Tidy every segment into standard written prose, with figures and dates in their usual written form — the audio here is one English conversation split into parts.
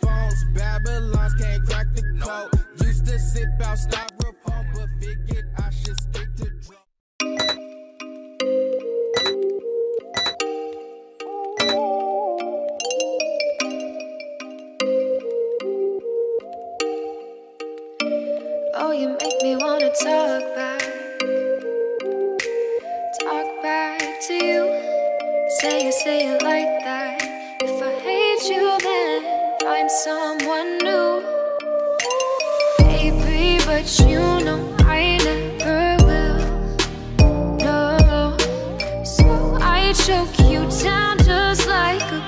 Phones, Babylons can't crack the code. Used to sip out styrofoam, but figured I should stick to drugs. Oh, you make me wanna talk back to you. Say it like that. If I hate you, then find someone new, baby, but you know I never will. No, so I choke you down just like a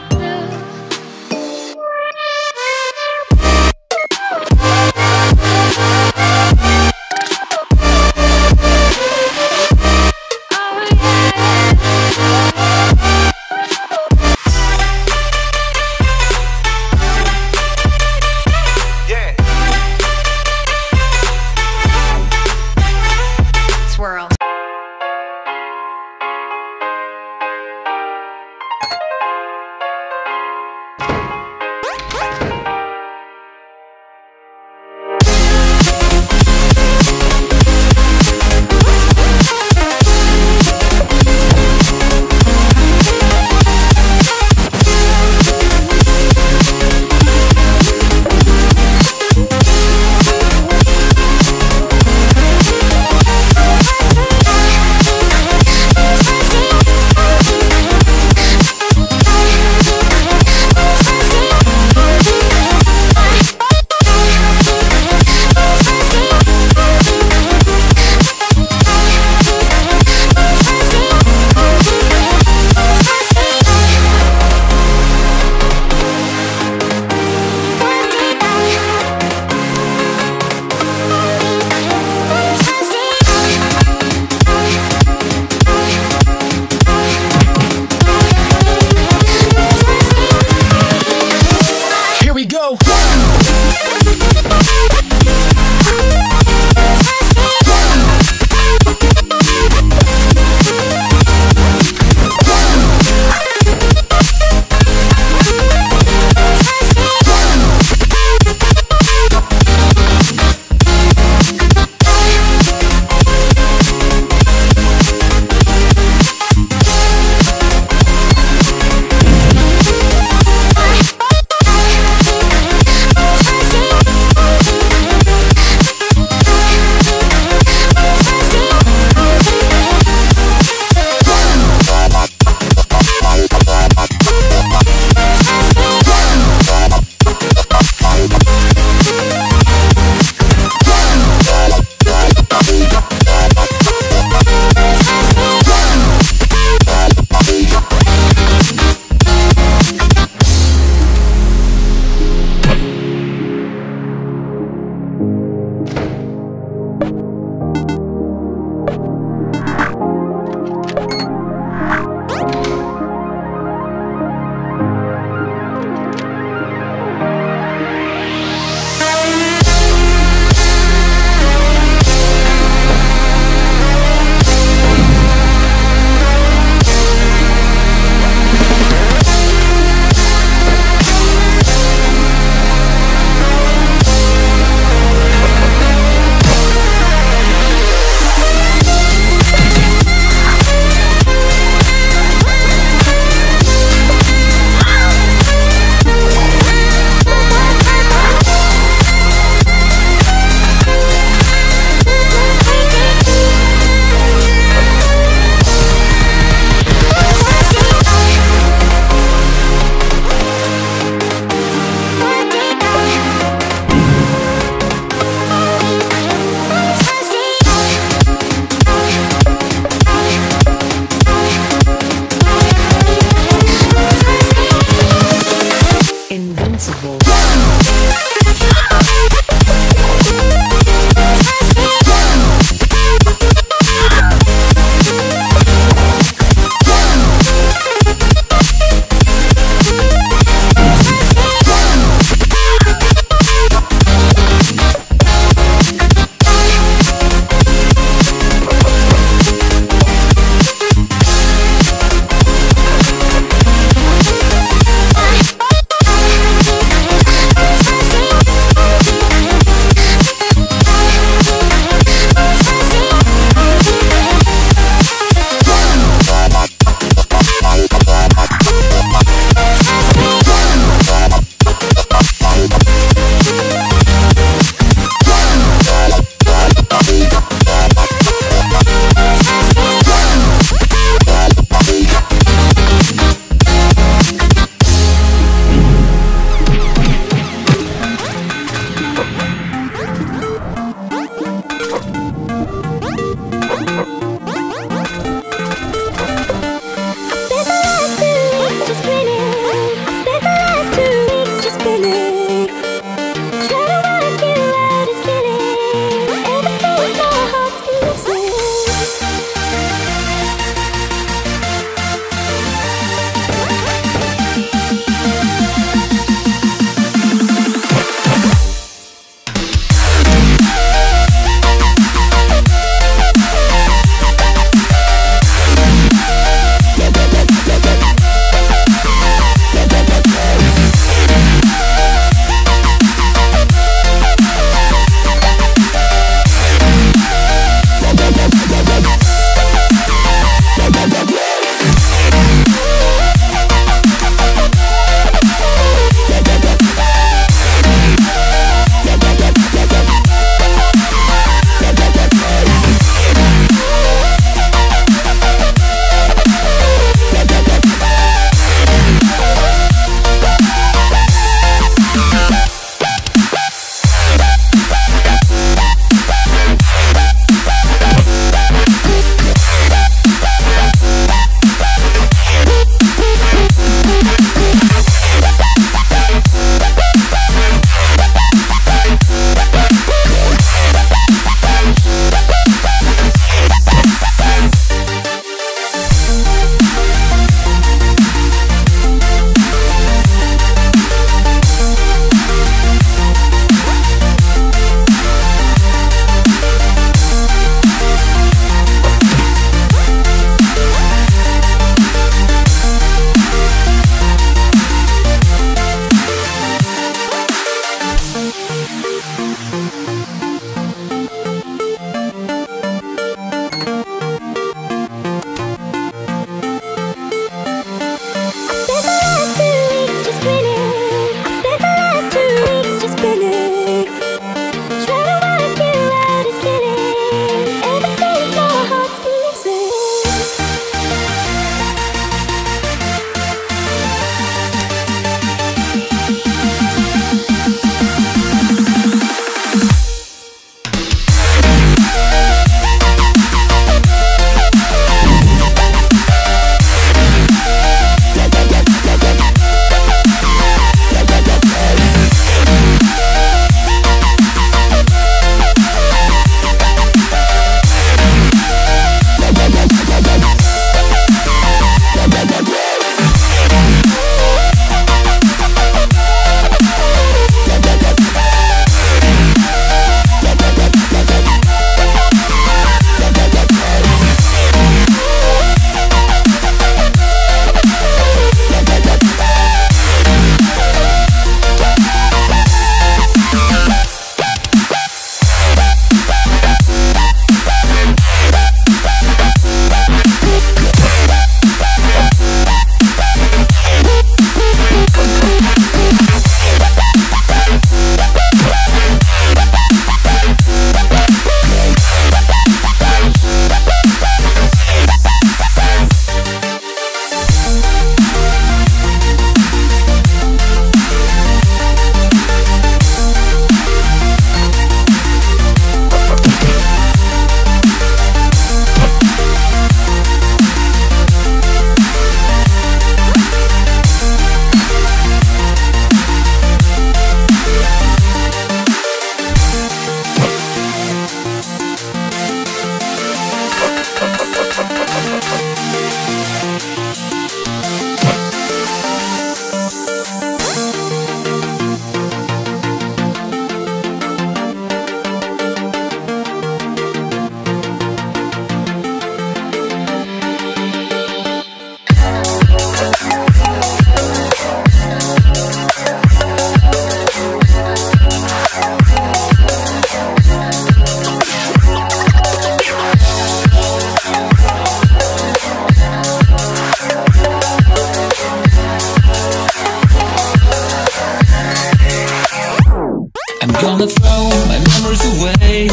Gonna throw my memories away.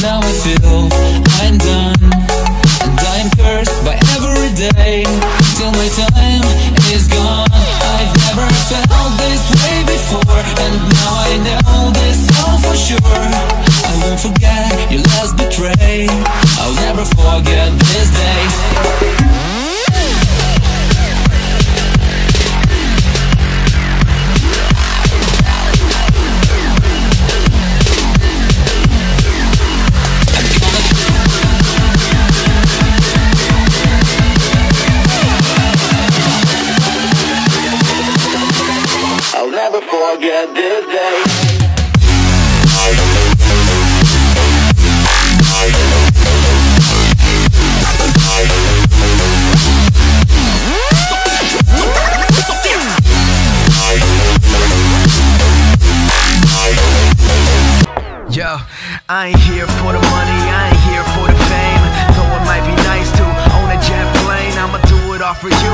Now I feel I'm done, and I am cursed by every day till my time is gone. I've never felt this way before, and now I know this all for sure. I won't forget your last betray. I'll never forget this day. Forget this day. Yo, I ain't here for the money, I ain't here for the fame. Though it might be nice to own a jet plane, I'ma do it all for you.